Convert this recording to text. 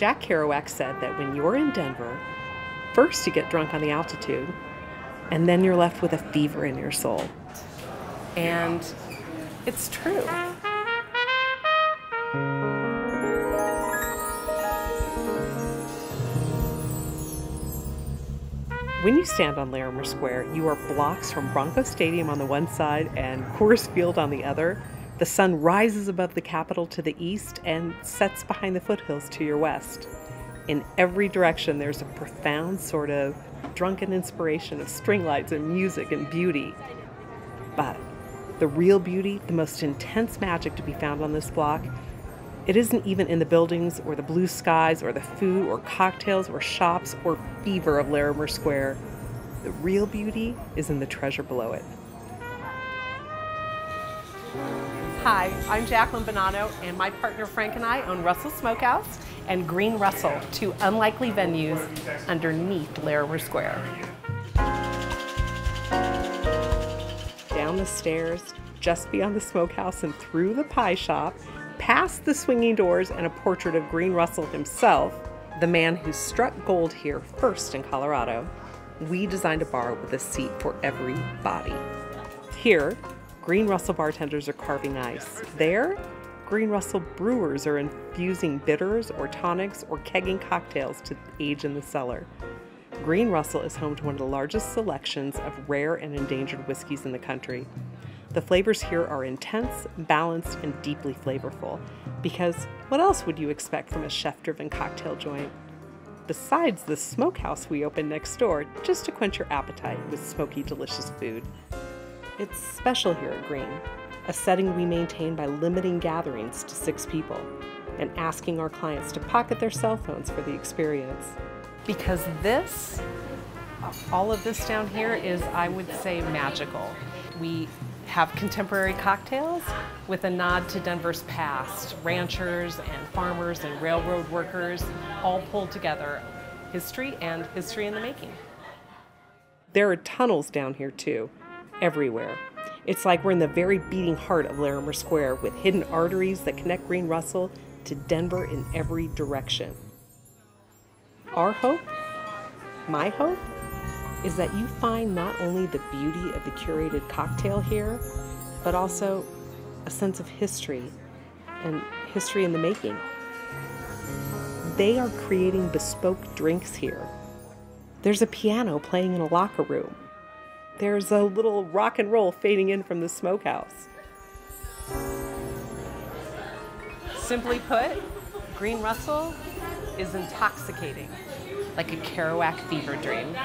Jack Kerouac said that when you're in Denver, first you get drunk on the altitude, and then you're left with a fever in your soul. And it's true. When you stand on Larimer Square, you are blocks from Broncos Stadium on the one side and Coors Field on the other. The sun rises above the Capitol to the east and sets behind the foothills to your west. In every direction, there's a profound sort of drunken inspiration of string lights and music and beauty. But the real beauty, the most intense magic to be found on this block, it isn't even in the buildings or the blue skies or the food or cocktails or shops or fever of Larimer Square. The real beauty is in the treasure below it. Hi, I'm Jacqueline Bonanno, and my partner Frank and I own Russell Smokehouse and Green Russell, two unlikely venues underneath Larimer Square. Down the stairs, just beyond the smokehouse and through the pie shop, past the swinging doors and a portrait of Green Russell himself, the man who struck gold here first in Colorado, we designed a bar with a seat for every body. Here, Green Russell bartenders are carving ice. There, Green Russell brewers are infusing bitters or tonics or kegging cocktails to age in the cellar. Green Russell is home to one of the largest selections of rare and endangered whiskeys in the country. The flavors here are intense, balanced, and deeply flavorful, because what else would you expect from a chef-driven cocktail joint? Besides the smokehouse we opened next door, just to quench your appetite with smoky, delicious food. It's special here at Green, a setting we maintain by limiting gatherings to 6 people and asking our clients to pocket their cell phones for the experience. Because this, all of this down here is, I would say, magical. We have contemporary cocktails with a nod to Denver's past, ranchers and farmers and railroad workers, all pulled together, history and history in the making. There are tunnels down here too. Everywhere. It's like we're in the very beating heart of Larimer Square with hidden arteries that connect Green Russell to Denver in every direction. Our hope, my hope, is that you find not only the beauty of the curated cocktail here, but also a sense of history and history in the making. They are creating bespoke drinks here. There's a piano playing in a locker room. There's a little rock and roll fading in from the smokehouse. Simply put, Green Russell is intoxicating, like a Kerouac fever dream.